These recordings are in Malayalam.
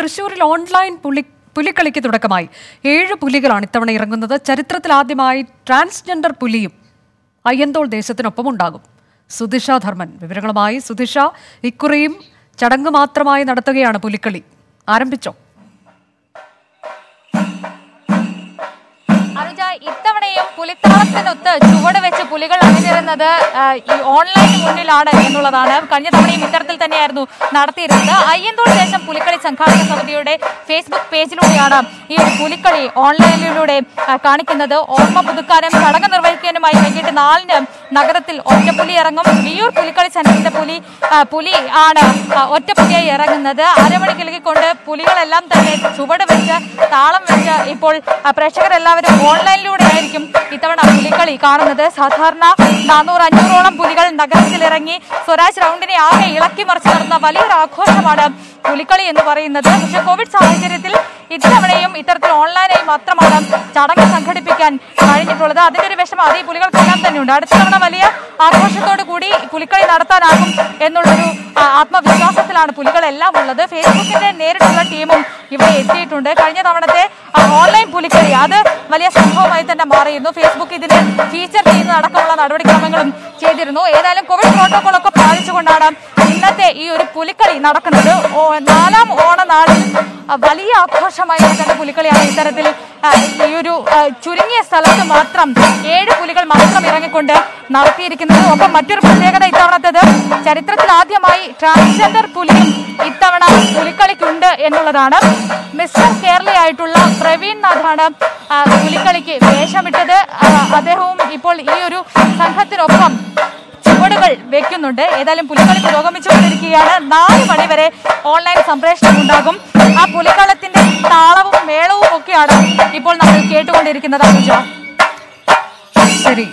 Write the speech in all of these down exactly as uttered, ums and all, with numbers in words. തൃശ്ശൂരിൽ ഓൺലൈൻ പുലി പുലിക്കളിക്ക് തുടക്കമായി. ഏഴ് പുലികളാണ് ഇത്തവണ ഇറങ്ങുന്നത്. ചരിത്രത്തിലാദ്യമായി ട്രാൻസ്ജെൻഡർ പുലിയും അയ്യന്തോൾ ദേശത്തിനൊപ്പമുണ്ടാകും. സുധിഷ ധർമ്മൻ വിവരങ്ങളുമായി. സുധിഷ, ഇക്കുറിയും ചടങ്ങ് മാത്രമായി നടത്തുകയാണ് പുലിക്കളി. ആരംഭിച്ചോ? ഇത്തവണയും പുലിത്താളത്തിനൊത്ത് ചുവട് വെച്ച് പുലികൾ അണിനിരുന്നത് ഈ ഓൺലൈൻ മുന്നിലാണ് എന്നുള്ളതാണ്. കഴിഞ്ഞ തവണയും ഇത്തരത്തിൽ തന്നെയായിരുന്നു നടത്തിയിരുന്നത്. അയ്യന്തോൾ ദേശം പുലിക്കളി സംഘാടക സമിതിയുടെ ഫേസ്ബുക്ക് പേജിലൂടെയാണ് ഈ ഒരു പുലിക്കളി ഓൺലൈനിലൂടെ കാണിക്കുന്നത്. ഓർമ്മ പുതുക്കാനും ചടങ്ങ് നിർവഹിക്കാനുമായി വൈകിട്ട് നാലിന് നഗരത്തിൽ ഒറ്റപ്പുലി ഇറങ്ങും. വിയൂർ പുലിക്കളി സന്നിധിയിലെ പുലി പുലി ആണ് ഒറ്റപ്പുലിയായി ഇറങ്ങുന്നത്. അരമണി കിളകിക്കൊണ്ട് പുലികളെല്ലാം തന്നെ ചുവട് വെച്ച് താളം വെച്ച് ഇപ്പോൾ പ്രേക്ഷകരെല്ലാവരും ഓൺലൈനിലൂടെ ആയിരിക്കും ഇത്തവണ പുലിക്കളി കാണുന്നത്. സാധാരണ നാനൂറ് അഞ്ഞൂറോളം പുലികൾ നഗരത്തിലിറങ്ങി സ്വരാജ് റൗണ്ടിനെ ആകെ ഇളക്കി മറിച്ച് നടന്ന വലിയൊരു ആഘോഷമാണ് പുലിക്കളി എന്ന് പറയുന്നത്. പക്ഷേ കോവിഡ് സാഹചര്യത്തിൽ ഇത്തവണയും ഇത്തരത്തിൽ ഓൺലൈനായി മാത്രമാണ് ചടങ്ങ് സംഘടിപ്പിക്കാൻ കഴിഞ്ഞിട്ടുള്ളത്. അതിൻ്റെ ഒരു വിഷമത ഈ പുലികൾക്കെല്ലാം തന്നെയുണ്ട്. അടുത്ത തവണ വലിയ ആഘോഷത്തോടു കൂടി പുലിക്കളി നടത്താനാകും എന്നുള്ളൊരു ആത്മവിശ്വാസത്തിലാണ് പുലികളെല്ലാം ഉള്ളത്. ഫേസ്ബുക്കിൻ്റെ നേരിട്ടുള്ള ടീമും ഇവിടെ എത്തിയിട്ടുണ്ട്. കഴിഞ്ഞ തവണത്തെ ഓൺലൈൻ പുലിക്കളി അത് വലിയ സംഭവമായി തന്നെ മാറിയിരുന്നു. ഫേസ്ബുക്ക് ഇതിന് ഫീച്ചർ ചെയ്യുന്ന അടക്കമുള്ള നടപടിക്രമങ്ങളും ചെയ്തിരുന്നു. ഏതായാലും കോവിഡ് പ്രോട്ടോക്കോളൊക്കെ പാലിച്ചുകൊണ്ടാണ് ഇന്നത്തെ ഈ ഒരു പുലിക്കളി നടക്കുന്നത്. നാലാം ഓണനാളിൽ വലിയ ആഘോഷമായി നടക്കുന്ന പുലിക്കളിയാണ് ഇത്തരത്തിൽ ഈ ഒരു ചുരുങ്ങിയ സ്ഥലത്ത് മാത്രം ഏഴ് പുലികൾ മാത്രം ഇറങ്ങിക്കൊണ്ട് നടത്തിയിരിക്കുന്നത്. ഒപ്പം മറ്റൊരു പ്രത്യേകത ഇത്തവണത്തേത് ചരിത്രത്തിൽ ആദ്യമായി ട്രാൻസ്ജെൻഡർ പുലിയും ഇത്തവണ പുലിക്കളിക്കുണ്ട് എന്നുള്ളതാണ്. മിസ്റ്റർ കേരളയായിട്ടുള്ള പ്രവീൺ നാഥാണ് പുലിക്കളിക്ക് വേഷമിട്ടത്. അദ്ദേഹവും ഇപ്പോൾ ഈ ഒരു സംഘത്തിനൊപ്പം ചുവടുകൾ വെക്കുന്നുണ്ട്. ഏതായാലും പുലിക്കളി പുരോഗമിച്ചുകൊണ്ടിരിക്കുകയാണ്. നാല് മണി വരെ ഓൺലൈൻ സംപ്രേഷണം ഉണ്ടാകും. ആ പുലിക്കളത്തിന്റെ താളവും മേളവും ഒക്കെയാണ് ഇപ്പോൾ നമ്മൾ കേട്ടുകൊണ്ടിരിക്കുന്നത്. ശരി,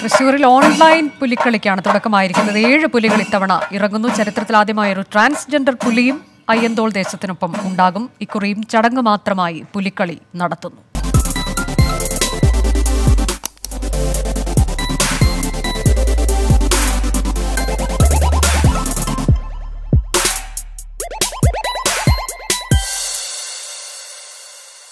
തൃശ്ശൂരിൽ ഓൺലൈൻ പുലിക്കളിക്കാണ് തുടക്കമായിരിക്കുന്നത്. ഏഴ് പുലികൾ ഇത്തവണ ഇറങ്ങുന്നു. ചരിത്രത്തിൽ ആദ്യമായ ഒരു ട്രാൻസ്ജെൻഡർ പുലിയും അയ്യന്തോൾ ദേശത്തിനൊപ്പം ഉണ്ടാകും. ഇക്കുറിയും ചടങ്ങ് മാത്രമായി പുലിക്കളി നടത്തുന്നു.